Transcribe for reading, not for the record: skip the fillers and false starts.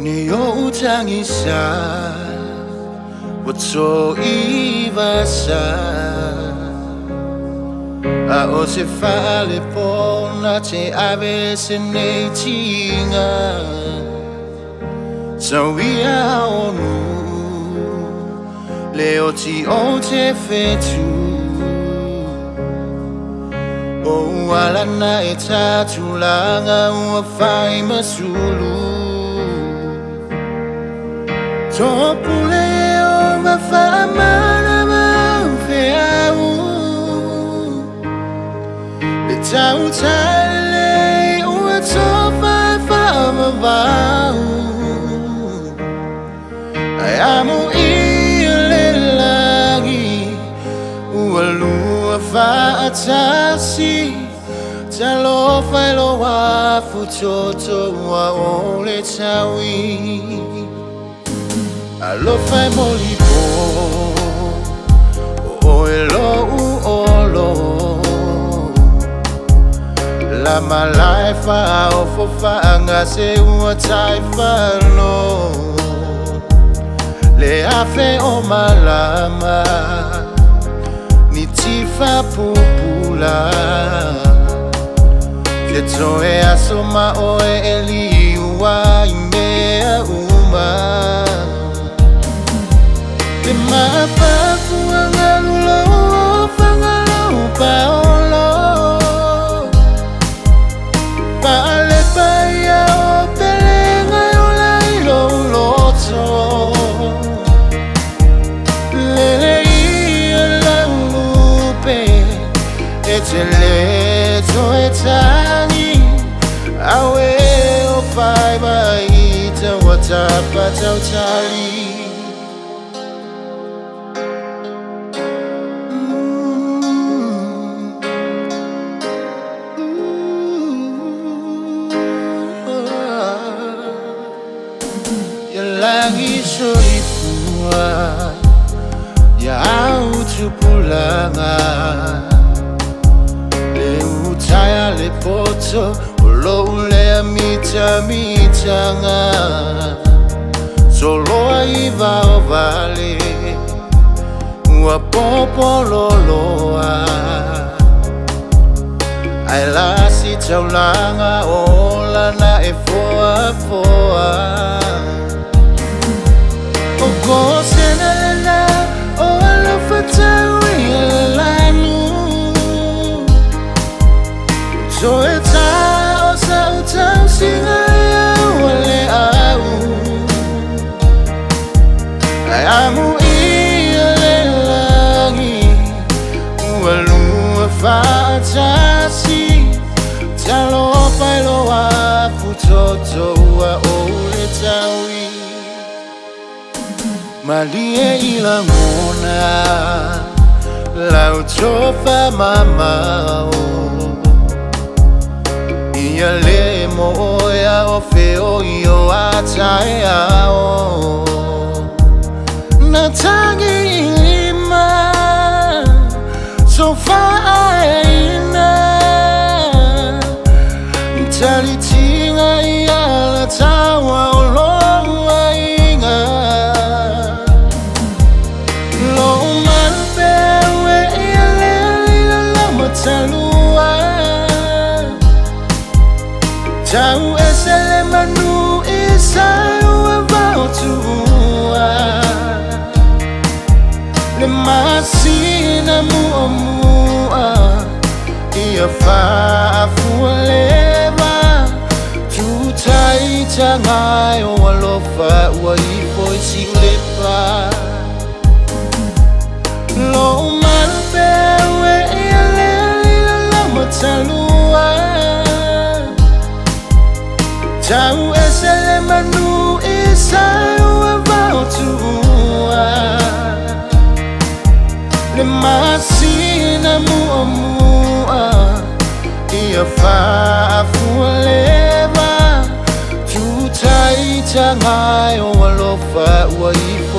你又唱一下我错一把下A oggi fa le polna c'è avesse nei cinga So via onu Le oggi oggi fetu O alla naita tu langa ua fai masulu Topule o ma fa mana ma feau 在舞台里，我做饭发毛毛，哎阿木伊来拉伊，我路发扎西，在罗非罗瓦夫做做我来查伊，阿罗非莫里波，我伊罗乌奥罗。 My life I offer fanga se u taifano Le afe o malama Ni tifa pupula Yeto e asoma o e eli uwa imea uma Te mafafu angalulo o fangalo paolo Tapa tautali Ya lagi suri pua Ya au tu pulanga Le utaya le poto Ulo ulea mita mitanga Solo iba o vale Ua popololoa Ai la si chaulanga Ola na e foa foa O gose na lena O alofata uia lanu So e ta o sa utau singa ia wale au Amu ile lagi Ualu fatasi Talo pailo a putoto a ole tawi Malie ila mona Lautofa mamao Ia le moya o feo io ataiao Natangi ilima So far aina Mtalitinga yala tawa uloa inga Lo manbewe ilelila la matalua Tau esele manu isayu evautua Masina muamua Ia faafualeva Tutaita ngai walofa Waivoisi lepa Lo manpewe Ialelila la matalua Tau esele manu Isayu evautua Masina muamua Ia faafualeva Tutaita ngai walofa Waivoisi lepa